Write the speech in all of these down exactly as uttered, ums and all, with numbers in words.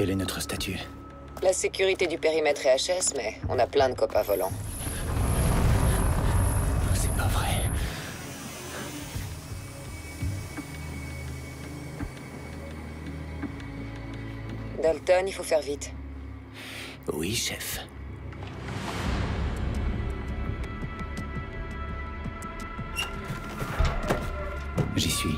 Quel est notre statut? La sécurité du périmètre est H S, mais on a plein de copains volants. C'est pas vrai. Dalton, il faut faire vite. Oui, chef. J'y suis.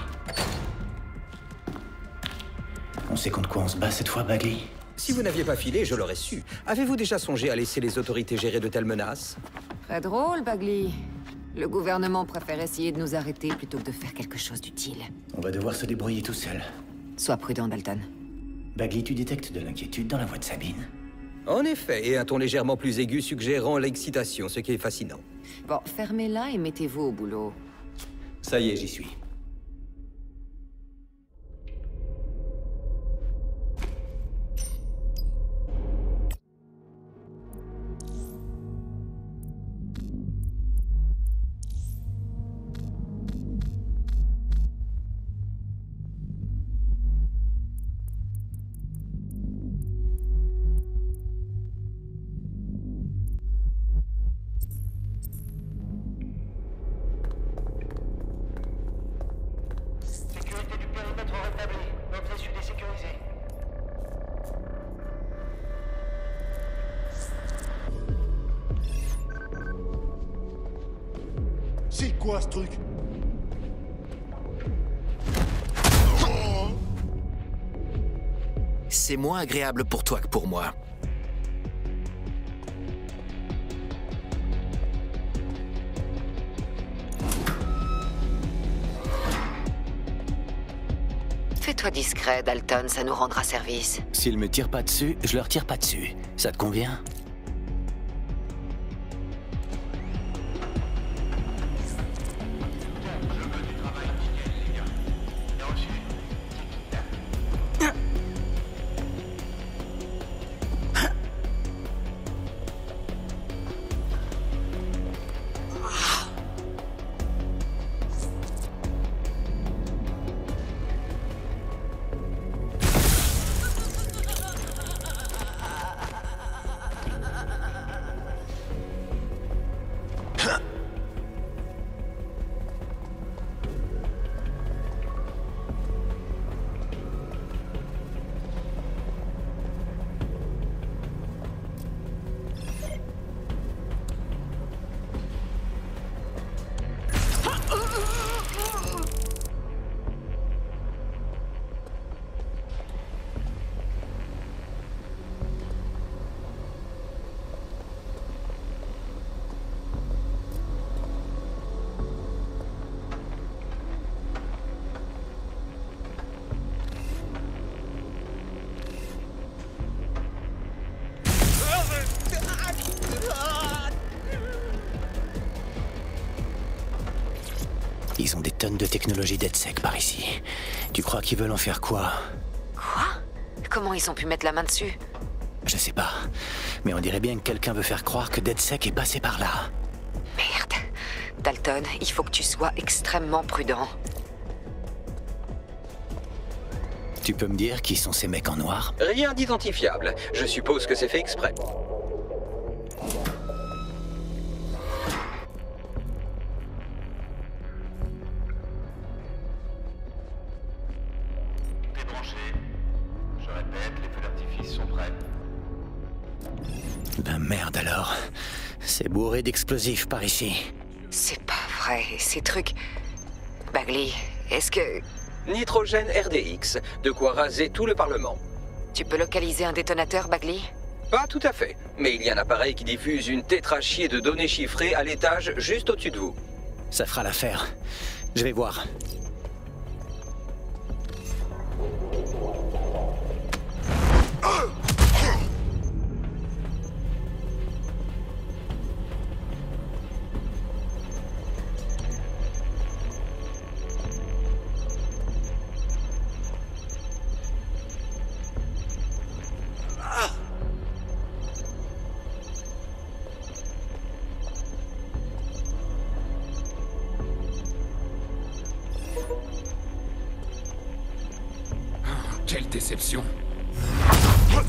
On sait contre quoi on se bat cette fois, Bagley? Si vous n'aviez pas filé, je l'aurais su. Avez-vous déjà songé à laisser les autorités gérer de telles menaces? Très drôle, Bagley. Le gouvernement préfère essayer de nous arrêter plutôt que de faire quelque chose d'utile. On va devoir se débrouiller tout seul. Sois prudent, Dalton. Bagley, tu détectes de l'inquiétude dans la voix de Sabine. En effet, et un ton légèrement plus aigu suggérant l'excitation, ce qui est fascinant. Bon, fermez-la et mettez-vous au boulot. Ça y est, j'y suis. C'est quoi ce truc? C'est moins agréable pour toi que pour moi. Fais-toi discret, Dalton, ça nous rendra service. S'ils me tirent pas dessus, je leur tire pas dessus. Ça te convient? Ils ont des tonnes de technologies DedSec par ici. Tu crois qu'ils veulent en faire quoi? Quoi? Comment ils ont pu mettre la main dessus? Je sais pas. Mais on dirait bien que quelqu'un veut faire croire que DedSec est passé par là. Merde. Dalton, il faut que tu sois extrêmement prudent. Tu peux me dire qui sont ces mecs en noir? Rien d'identifiable. Je suppose que c'est fait exprès. Bourré d'explosifs par ici. C'est pas vrai, ces trucs... Bagley, est-ce que... Nitrogène R D X, de quoi raser tout le Parlement. Tu peux localiser un détonateur, Bagley? Pas tout à fait, mais il y a un appareil qui diffuse une tétrachie de données chiffrées à l'étage juste au-dessus de vous. Ça fera l'affaire. Je vais voir. Quelle déception. Ah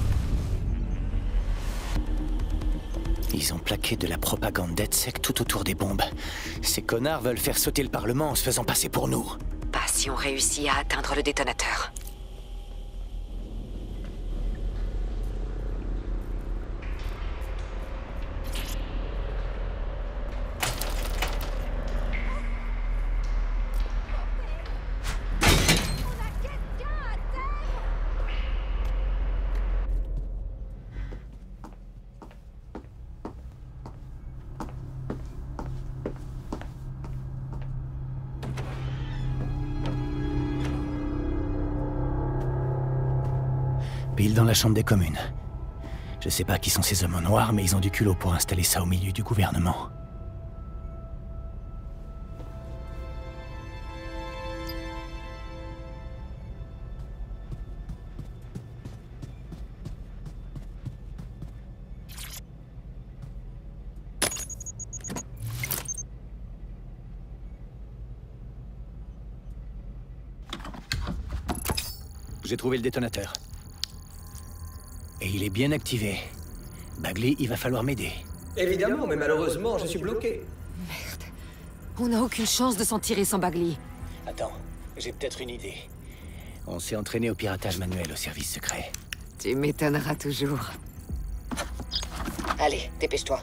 Ils ont plaqué de la propagande DedSec tout autour des bombes. Ces connards veulent faire sauter le Parlement en se faisant passer pour nous. Pas si on réussit à atteindre le détonateur. Dans la chambre des communes. Je sais pas qui sont ces hommes en noir, mais ils ont du culot pour installer ça au milieu du gouvernement. J'ai trouvé le détonateur. Et il est bien activé. Bagley, il va falloir m'aider. Évidemment, mais malheureusement, je suis bloqué. Merde. On n'a aucune chance de s'en tirer sans Bagley. Attends, j'ai peut-être une idée. On s'est entraîné au piratage manuel au service secret. Tu m'étonneras toujours. Allez, dépêche-toi.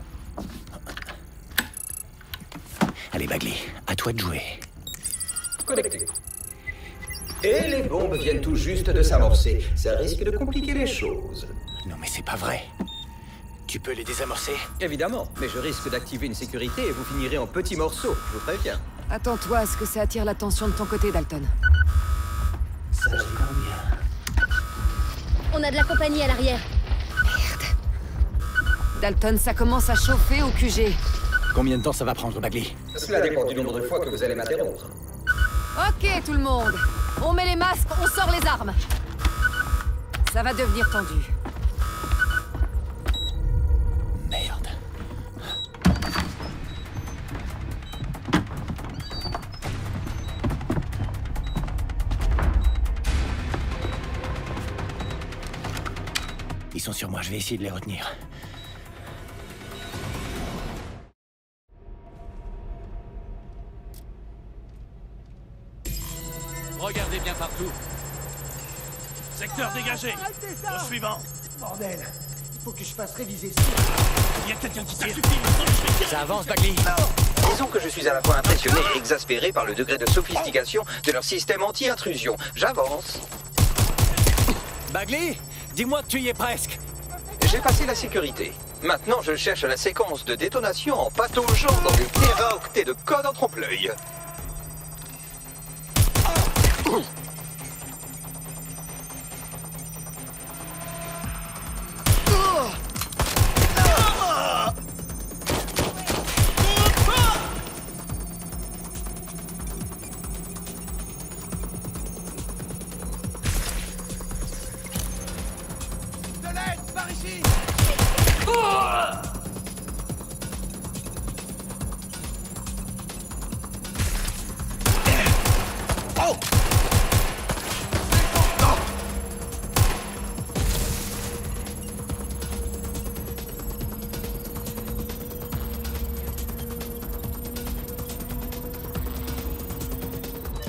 Allez, Bagley, à toi de jouer. Connecté. Et les bombes viennent tout juste de s'amorcer. Ça risque de compliquer les choses. Non mais c'est pas vrai. Tu peux les désamorcer? Évidemment, mais je risque d'activer une sécurité et vous finirez en petits morceaux, je vous préviens. Attends-toi à ce que ça attire l'attention de ton côté, Dalton. Ça, j'y crois bien. On a de la compagnie à l'arrière. Merde. Dalton, ça commence à chauffer au Q G. Combien de temps ça va prendre, Bagley? Cela dépend du nombre de fois que vous allez m'interrompre. Ok, tout le monde. On met les masques, on sort les armes. Ça va devenir tendu. Merde. Ils sont sur moi, je vais essayer de les retenir. Regardez bien partout. Secteur dégagé. Au suivant. Bordel. Il faut que je fasse réviser ça. Il y a quelqu'un qui tire. Ça avance, Bagley. Disons que je suis à la fois impressionné et exaspéré par le degré de sophistication de leur système anti-intrusion. J'avance. Bagley, dis-moi que tu y es presque. J'ai passé la sécurité. Maintenant, je cherche la séquence de détonation en pataugeant dans le téraoctet de code en trompe-l'œil.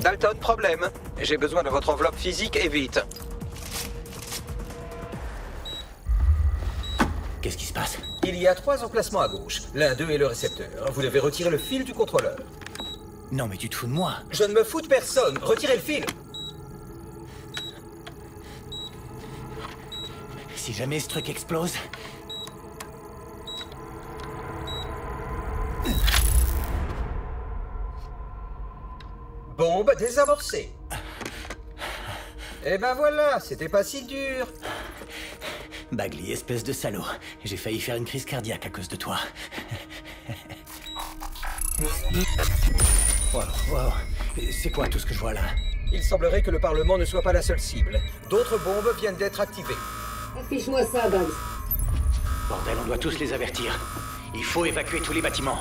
Dalton, problème. J'ai besoin de votre enveloppe physique et vite. Qu'est-ce qui se passe? Il y a trois emplacements à gauche. L'un d'eux est le récepteur. Vous devez retirer le fil du contrôleur. Non mais tu te fous de moi. Je ne me fous de personne. Retirez le fil. Si jamais ce truc explose... Bombe désamorcée. Et ben voilà, c'était pas si dur. Bagley, espèce de salaud. J'ai failli faire une crise cardiaque à cause de toi. Wow, wow. C'est quoi tout ce que je vois là? Il semblerait que le Parlement ne soit pas la seule cible. D'autres bombes viennent d'être activées. Affiche-moi ça, Bags. Bordel, on doit tous les avertir. Il faut évacuer tous les bâtiments.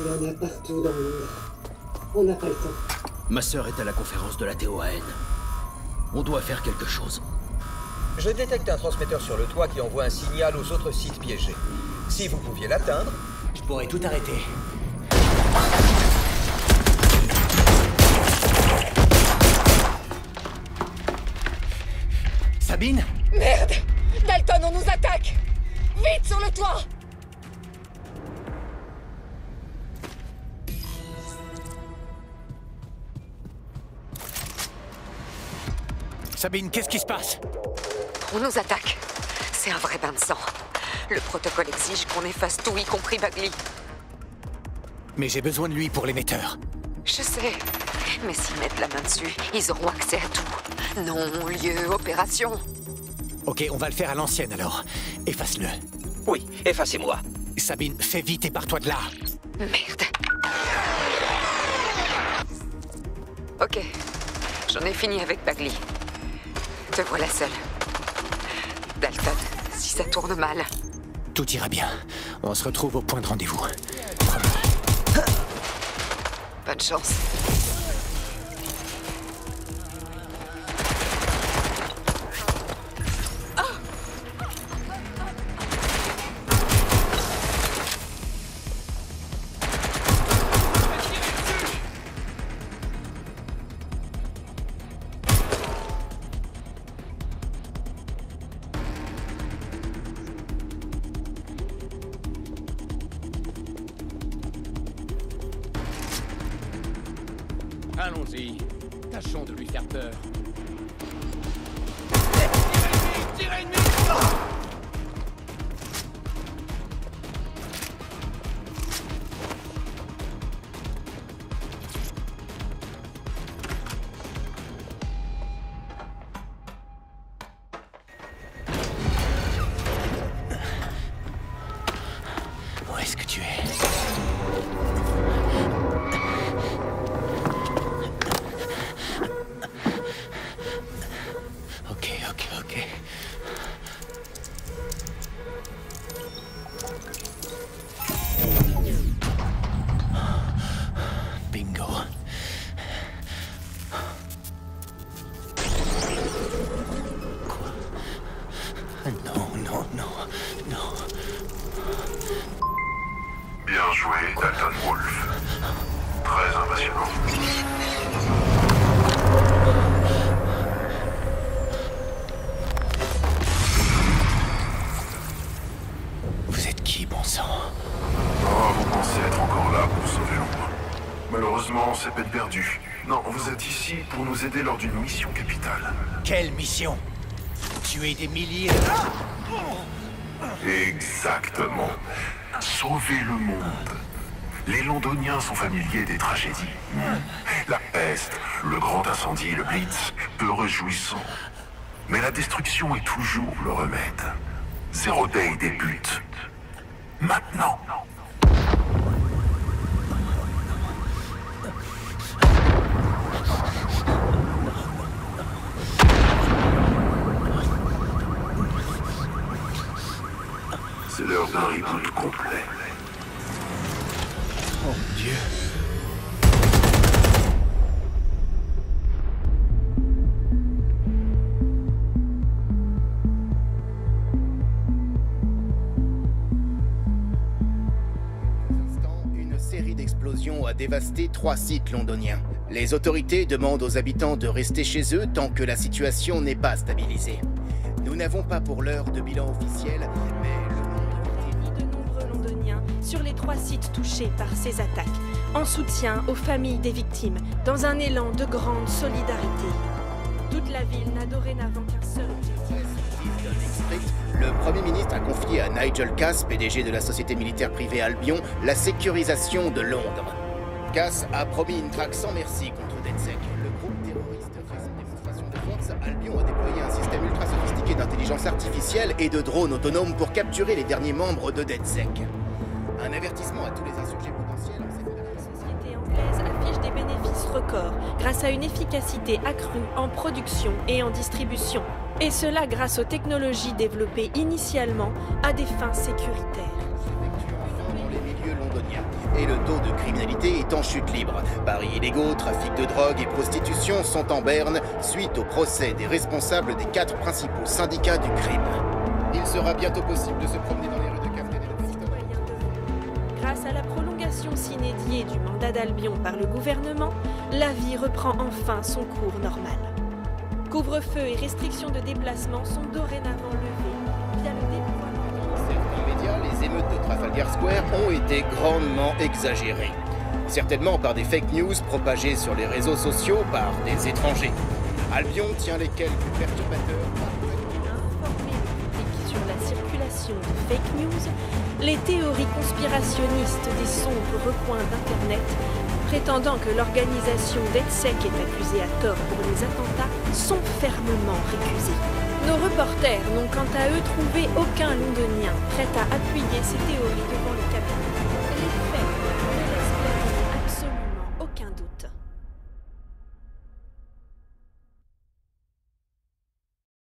Il y en a partout dans le monde. On n'a pas le temps. Ma sœur est à la conférence de la T O A N. On doit faire quelque chose. Je détecte un transmetteur sur le toit qui envoie un signal aux autres sites piégés. Si vous pouviez l'atteindre, je pourrais tout arrêter. Sabine? Merde! Dalton, on nous attaque! Vite sur le toit! Sabine, qu'est-ce qui se passe? On nous attaque. C'est un vrai bain de sang. Le protocole exige qu'on efface tout, y compris Bagley. Mais j'ai besoin de lui pour l'émetteur. Je sais. Mais s'ils mettent la main dessus, ils auront accès à tout. Nom, lieu, opération. Ok, on va le faire à l'ancienne alors. Efface-le. Oui, effacez-moi. Sabine, fais vite et pars-toi de là. Merde. Ok. J'en ai fini avec Bagley. Te voilà seule. Dalton, si ça tourne mal... Tout ira bien. On se retrouve au point de rendez-vous. Bonne chance. Oh, allons-y. Tâchons de lui faire peur. Tirez une minute, tirez une minute ! C'est peine perdue. Non, vous êtes ici pour nous aider lors d'une mission capitale. Quelle mission? Tuer des milliers... Exactement. Sauver le monde. Les Londoniens sont familiers des tragédies. La peste, le grand incendie, le blitz, peu réjouissant. Mais la destruction est toujours le remède. Zero Day débute. Maintenant. C'est l'heure d'un reboot complet. Oh mon Dieu. Une série d'explosions a dévasté trois sites londoniens. Les autorités demandent aux habitants de rester chez eux tant que la situation n'est pas stabilisée. Nous n'avons pas pour l'heure de bilan officiel, mais... sur les trois sites touchés par ces attaques, en soutien aux familles des victimes, dans un élan de grande solidarité. Toute la ville n'a dorénavant qu'un seul objectif. Le Premier ministre a confié à Nigel Cass, P D G de la société militaire privée Albion, la sécurisation de Londres. Cass a promis une traque sans merci contre DedSec. Le groupe terroriste fait une démonstration de force. Albion a déployé un système ultra sophistiqué d'intelligence artificielle et de drones autonomes pour capturer les derniers membres de DedSec. Un avertissement à tous les insurgés potentiels. La société anglaise affiche des bénéfices records grâce à une efficacité accrue en production et en distribution. Et cela grâce aux technologies développées initialement à des fins sécuritaires. Dans les milieux londoniens. Et le taux de criminalité est en chute libre. Paris illégaux, trafic de drogue et prostitution sont en berne suite au procès des responsables des quatre principaux syndicats du crime. Il sera bientôt possible de se promener dans les rues de Café des Restos. Grâce à la prolongation s'inédiée du mandat d'Albion par le gouvernement, la vie reprend enfin son cours normal. Couvre-feu et restrictions de déplacement sont dorénavant levées via le déploiement. En certains médias, les émeutes de Trafalgar Square ont été grandement exagérées. Certainement par des fake news propagées sur les réseaux sociaux par des étrangers. Albion tient les quelques perturbateurs. Informer le public sur la circulation de fake news, les théories conspirationnistes des sombres recoins d'Internet, prétendant que l'organisation DedSec est accusée à tort pour les attentats, sont fermement récusées. Nos reporters n'ont quant à eux trouvé aucun Londonien prêt à appuyer ces théories devant le cabinet.